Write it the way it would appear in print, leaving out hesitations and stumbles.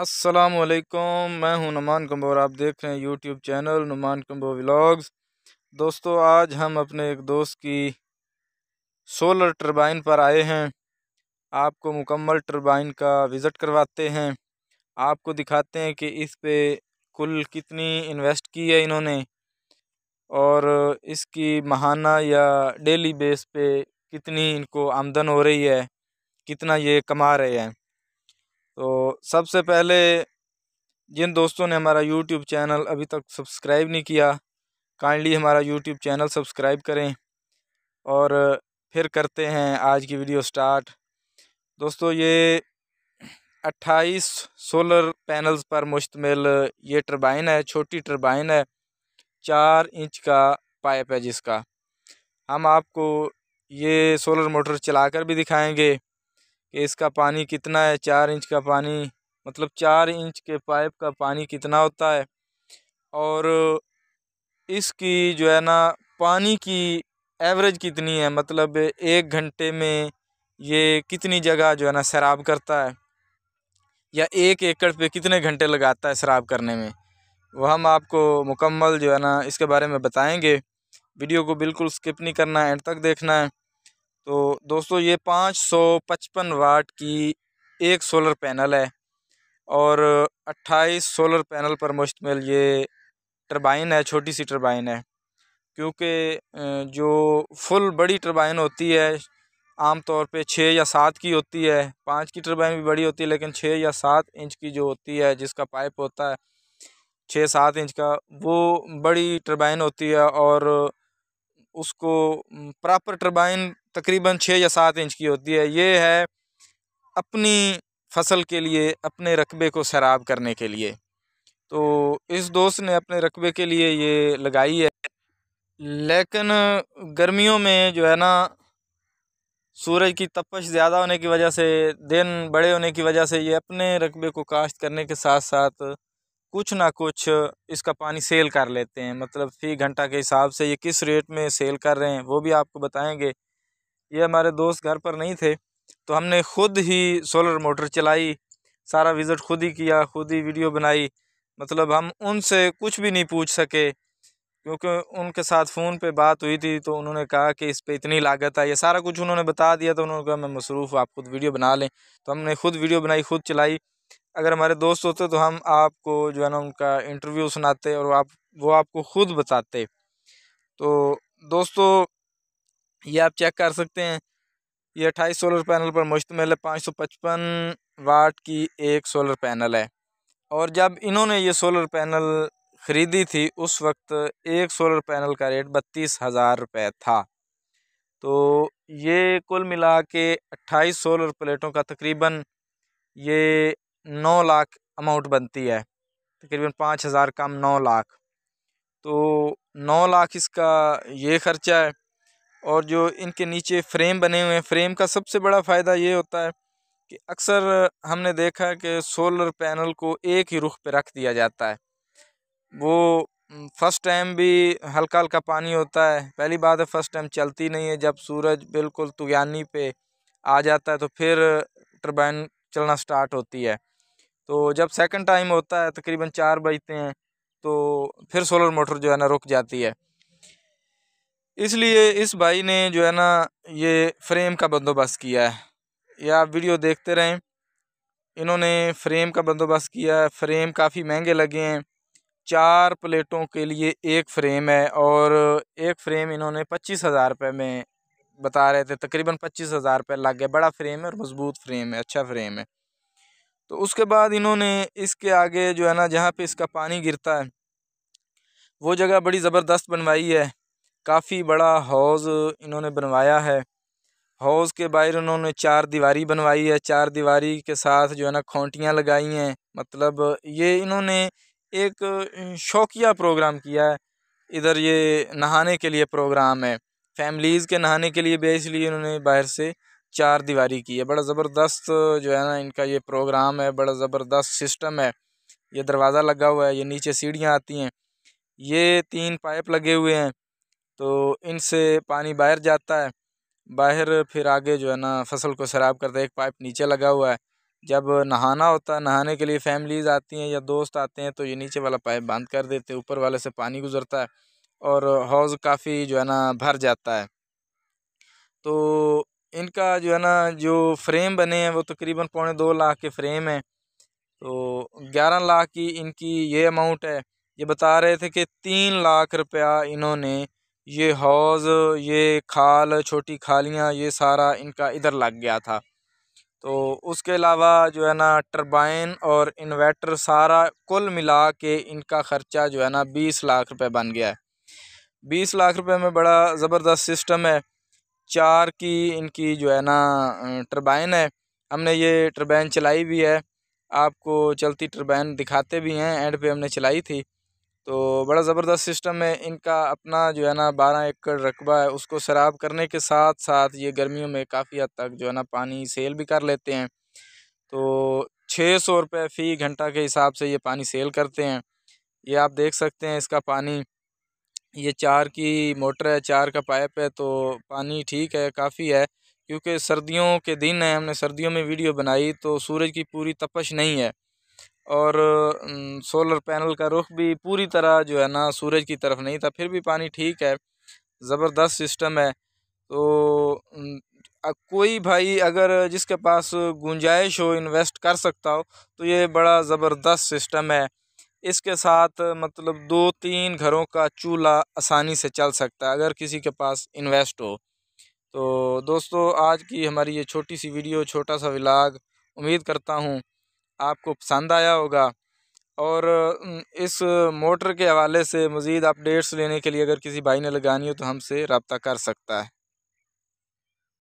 अस्सलाम वालेकुम, मैं हूं नुमान कम्बो और आप देख रहे हैं YouTube channel Numan combo vlogs. दोस्तों, आज हम अपने एक दोस्त की सोलर टरबाइन पर आए हैं। आपको मुकम्मल टरबाइन का विज़िट करवाते हैं, आपको दिखाते हैं कि इस पे कुल कितनी इन्वेस्ट की है इन्होंने और इसकी महाना या डेली बेस पे कितनी इनको आमदन हो रही है, कितना ये कमा रहे हैं। तो सबसे पहले जिन दोस्तों ने हमारा YouTube चैनल अभी तक सब्सक्राइब नहीं किया, काइंडली हमारा YouTube चैनल सब्सक्राइब करें। और फिर करते हैं आज की वीडियो स्टार्ट। दोस्तों, ये 28 सोलर पैनल्स पर मुश्तमिल ये टरबाइन है, छोटी टरबाइन है, 4 इंच का पाइप है जिसका। हम आपको ये सोलर मोटर चलाकर भी दिखाएंगे कि इसका पानी कितना है। 4 इंच का पानी मतलब 4 इंच के पाइप का पानी कितना होता है, और इसकी जो है ना पानी की एवरेज कितनी है, मतलब 1 घंटे में ये कितनी जगह जो है ना सैराब करता है, या 1 एकड़ पे कितने घंटे लगाता है सैराब करने में। वो हम आपको मुकम्मल जो है ना इसके बारे में बताएंगे। वीडियो को बिल्कुल स्किप नहीं करना है, एंड तक देखना है। तो दोस्तों, ये 555 वाट की एक सोलर पैनल है और 28 सोलर पैनल पर मुश्तमिल ये टरबाइन है, छोटी सी टरबाइन है। क्योंकि जो फुल बड़ी टरबाइन होती है आम तौर पे 6 या 7 की होती है, 5 की टरबाइन भी बड़ी होती है, लेकिन 6 या 7 इंच की जो होती है जिसका पाइप होता है 6-7 इंच का, वो बड़ी टरबाइन होती है और उसको प्रॉपर टरबाइन तकरीबन 6 या 7 इंच की होती है। ये है अपनी फसल के लिए, अपने रकबे को सैराब करने के लिए। तो इस दोस्त ने अपने रकबे के लिए ये लगाई है, लेकिन गर्मियों में जो है ना सूरज की तपश ज़्यादा होने की वजह से, दिन बड़े होने की वजह से, ये अपने रकबे को काश्त करने के साथ साथ कुछ ना कुछ इसका पानी सेल कर लेते हैं। मतलब फी घंटा के हिसाब से ये किस रेट में सेल कर रहे हैं वो भी आपको बताएंगे। ये हमारे दोस्त घर पर नहीं थे तो हमने ख़ुद ही सोलर मोटर चलाई, सारा विज़िट खुद ही किया, खुद ही वीडियो बनाई। मतलब हम उनसे कुछ भी नहीं पूछ सके क्योंकि उनके साथ फ़ोन पे बात हुई थी तो उन्होंने कहा कि इस पे इतनी लागत है, ये सारा कुछ उन्होंने बता दिया। तो उन्होंने कहा मैं मसरूफ़, आप ख़ुद वीडियो बना लें। तो हमने खुद वीडियो बनाई, खुद चलाई। अगर हमारे दोस्त होते तो हम आपको जो है ना उनका इंटरव्यू सुनाते और वो आपको ख़ुद बताते। तो दोस्तों, ये आप चेक कर सकते हैं, ये 28 सोलर पैनल पर मुश्तमिल है, 555 वाट की एक सोलर पैनल है। और जब इन्होंने ये सोलर पैनल ख़रीदी थी उस वक्त एक सोलर पैनल का रेट 32,000 रुपये था। तो ये कुल मिला के 28 सोलर प्लेटों का तकरीबन ये 9 लाख अमाउंट बनती है, तकरीबन 5,000 कम 9 लाख। तो 9 लाख इसका ये ख़र्चा है। और जो इनके नीचे फ्रेम बने हुए हैं, फ्रेम का सबसे बड़ा फ़ायदा ये होता है कि अक्सर हमने देखा है कि सोलर पैनल को एक ही रुख पे रख दिया जाता है। वो फर्स्ट टाइम भी हल्का हल्का पानी होता है, पहली बात है फर्स्ट टाइम चलती नहीं है। जब सूरज बिल्कुल तुगानी पे आ जाता है तो फिर टरबाइन चलना स्टार्ट होती है। तो जब सेकंड टाइम होता है तकरीबन 4 बजते हैं तो फिर सोलर मोटर जो है ना रुक जाती है। इसलिए इस भाई ने जो है ना ये फ्रेम का बंदोबस्त किया है। ये आप वीडियो देखते रहें, इन्होंने फ्रेम का बंदोबस्त किया है। फ्रेम काफ़ी महंगे लगे हैं, 4 प्लेटों के लिए एक फ्रेम है, और एक फ्रेम इन्होंने 25,000 रुपये में बता रहे थे, तकरीबन 25,000 रुपये लग गए। बड़ा फ्रेम है और मजबूत फ्रेम है, अच्छा फ्रेम है। तो उसके बाद इन्होंने इसके आगे जो है ना जहाँ पे इसका पानी गिरता है वो जगह बड़ी ज़बरदस्त बनवाई है, काफ़ी बड़ा हौज़ इन्होंने बनवाया है। हौज़ के बाहर इन्होंने 4 दीवारी बनवाई है, 4 दीवारी के साथ जो है ना खूंटियाँ लगाई हैं। मतलब ये इन्होंने एक शौकिया प्रोग्राम किया है। इधर ये नहाने के लिए प्रोग्राम है, फैमिलीज़ के नहाने के लिए भी, इसलिए इन्होंने बाहर से 4 दीवारी की है। बड़ा ज़बरदस्त जो है ना इनका ये प्रोग्राम है, बड़ा ज़बरदस्त सिस्टम है। ये दरवाज़ा लगा हुआ है, ये नीचे सीढ़ियाँ आती हैं, ये 3 पाइप लगे हुए हैं, तो इनसे पानी बाहर जाता है, बाहर फिर आगे जो है ना फसल को सैराब करता है। एक पाइप नीचे लगा हुआ है, जब नहाना होता है, नहाने के लिए फैमिलीज़ आती हैं या दोस्त आते हैं, तो ये नीचे वाला पाइप बंद कर देते हैं, ऊपर वाले से पानी गुजरता है और हौज़ काफ़ी जो है ना भर जाता है। तो इनका जो है ना जो फ्रेम बने हैं वो तकरीबन 2.25 लाख के फ़्रेम हैं, तो 11 लाख की इनकी ये अमाउंट है। ये बता रहे थे कि 3 लाख रुपया इन्होंने ये हौज़, ये खाल, छोटी खालियाँ, ये सारा इनका इधर लग गया था। तो उसके अलावा जो है ना टरबाइन और इन्वर्टर सारा कुल मिला के इनका ख़र्चा जो है ना 20 लाख रुपए बन गया है। 20 लाख रुपए में बड़ा ज़बरदस्त सिस्टम है। 4 की इनकी जो है ना टरबाइन है, हमने ये टरबाइन चलाई भी है, आपको चलती टरबाइन दिखाते भी हैं, एंड पे हमने चलाई थी। तो बड़ा ज़बरदस्त सिस्टम है इनका। अपना जो है ना 12 एकड़ रकबा है, उसको सैराब करने के साथ साथ ये गर्मियों में काफ़ी हद तक जो है ना पानी सेल भी कर लेते हैं। तो 600 रुपये फ़ी घंटा के हिसाब से ये पानी सेल करते हैं। ये आप देख सकते हैं इसका पानी, ये 4 की मोटर है, 4 का पाइप है, तो पानी ठीक है, काफ़ी है, क्योंकि सर्दियों के दिन है, हमने सर्दियों में वीडियो बनाई तो सूरज की पूरी तपश नहीं है और सोलर पैनल का रुख भी पूरी तरह जो है ना सूरज की तरफ नहीं था, फिर भी पानी ठीक है। ज़बरदस्त सिस्टम है। तो कोई भाई अगर जिसके पास गुंजाइश हो इन्वेस्ट कर सकता हो तो ये बड़ा ज़बरदस्त सिस्टम है। इसके साथ मतलब 2-3 घरों का चूल्हा आसानी से चल सकता है अगर किसी के पास इन्वेस्ट हो। तो दोस्तों आज की हमारी ये छोटी सी वीडियो, छोटा सा व्लॉग, उम्मीद करता हूँ आपको पसंद आया होगा। और इस मोटर के हवाले से मज़ीद अपडेट्स लेने के लिए अगर किसी भाई ने लगानी हो तो हमसे रब्ता कर सकता है।